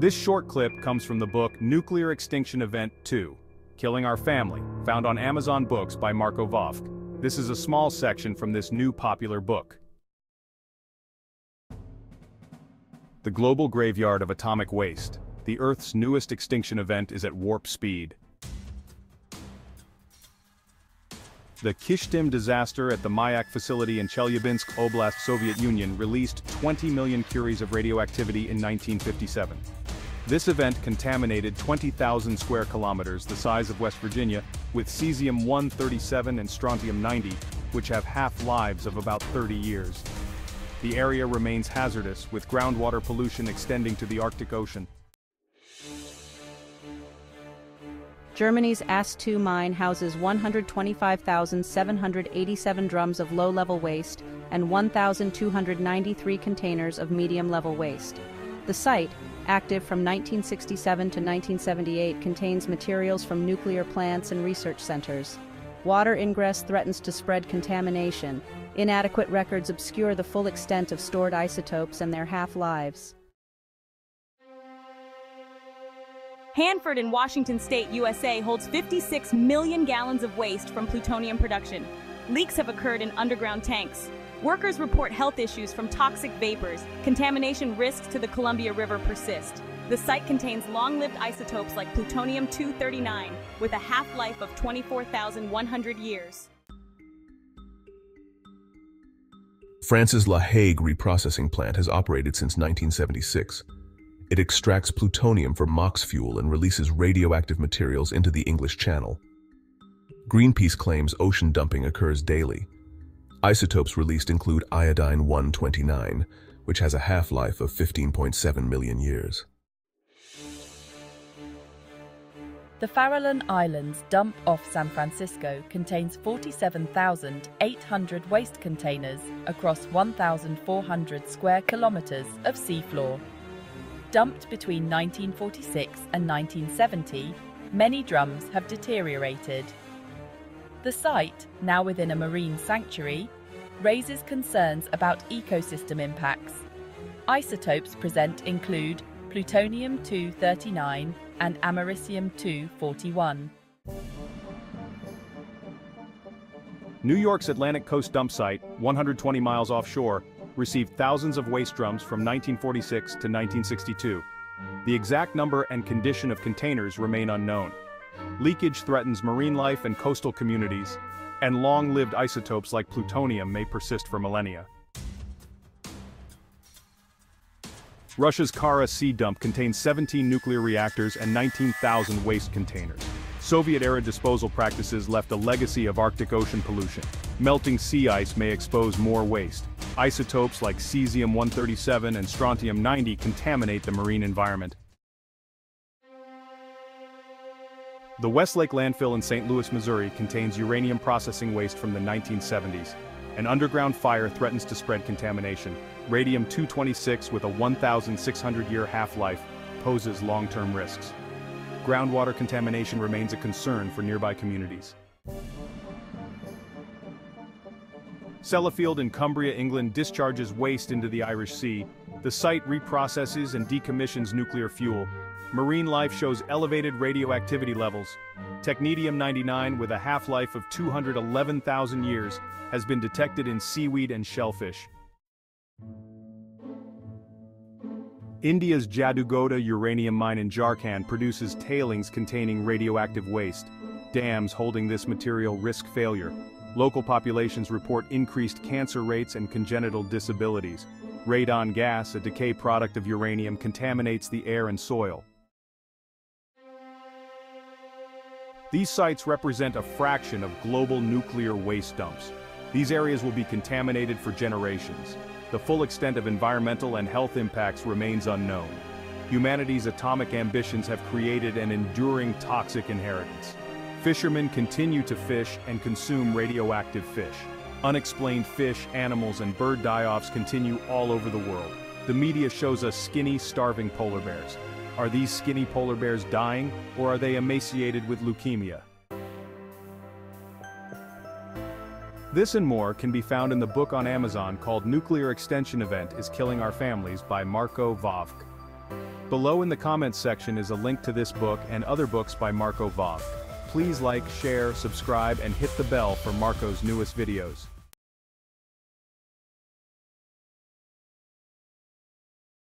This short clip comes from the book Nuclear Extinction Event 2, Killing Our Family, found on Amazon Books by Marko Vovk. This is a small section from this new popular book. The global graveyard of atomic waste, the Earth's newest extinction event, is at warp speed. The Kyshtym disaster at the Mayak facility in Chelyabinsk Oblast, Soviet Union, released 20 million curies of radioactivity in 1957. This event contaminated 20,000 square kilometers, the size of West Virginia, with cesium-137 and strontium-90, which have half-lives of about 30 years. The area remains hazardous, with groundwater pollution extending to the Arctic Ocean. Germany's Asse II mine houses 125,787 drums of low-level waste and 1,293 containers of medium-level waste. The site, active from 1967 to 1978, contains materials from nuclear plants and research centers. Water ingress threatens to spread contamination. Inadequate records obscure the full extent of stored isotopes and their half-lives. Hanford in Washington State, USA, holds 56 million gallons of waste from plutonium production. Leaks have occurred in underground tanks. Workers report health issues from toxic vapors. Contamination risks to the Columbia River persist. The site contains long-lived isotopes like plutonium-239, with a half-life of 24,100 years. France's La Hague reprocessing plant has operated since 1976. It extracts plutonium from MOX fuel and releases radioactive materials into the English Channel. Greenpeace claims ocean dumping occurs daily. Isotopes released include iodine-129, which has a half-life of 15.7 million years. The Farallon Islands dump off San Francisco contains 47,800 waste containers across 1,400 square kilometers of seafloor. Dumped between 1946 and 1970, many drums have deteriorated. The site, now within a marine sanctuary, raises concerns about ecosystem impacts. Isotopes present include plutonium-239 and americium-241. New York's Atlantic coast dump site, 120 miles offshore, received thousands of waste drums from 1946 to 1962. The exact number and condition of containers remain unknown. Leakage threatens marine life and coastal communities, and long-lived isotopes like plutonium may persist for millennia. Russia's Kara Sea dump contains 17 nuclear reactors and 19,000 waste containers. Soviet-era disposal practices left a legacy of Arctic Ocean pollution. Melting sea ice may expose more waste. Isotopes like cesium-137 and strontium-90 contaminate the marine environment. The Westlake landfill in St. Louis, Missouri, contains uranium processing waste from the 1970s. An underground fire threatens to spread contamination. Radium-226, with a 1,600-year half-life, poses long-term risks. Groundwater contamination remains a concern for nearby communities. Sellafield in Cumbria, England, discharges waste into the Irish Sea. The site reprocesses and decommissions nuclear fuel. Marine life shows elevated radioactivity levels. Technetium-99, with a half-life of 211,000 years, has been detected in seaweed and shellfish. India's Jadugoda uranium mine in Jharkhand produces tailings containing radioactive waste. Dams holding this material risk failure. Local populations report increased cancer rates and congenital disabilities. Radon gas, a decay product of uranium, contaminates the air and soil. These sites represent a fraction of global nuclear waste dumps. These areas will be contaminated for generations. The full extent of environmental and health impacts remains unknown. Humanity's atomic ambitions have created an enduring toxic inheritance. Fishermen continue to fish and consume radioactive fish. Unexplained fish, animals, and bird die-offs continue all over the world. The media shows us skinny, starving polar bears. Are these skinny polar bears dying, or are they emaciated with leukemia? This and more can be found in the book on Amazon called Nuclear Extinction Event is Killing Our Families by Marko Vovk. Below in the comments section is a link to this book and other books by Marko Vovk. Please like, share, subscribe, and hit the bell for Marko's newest videos.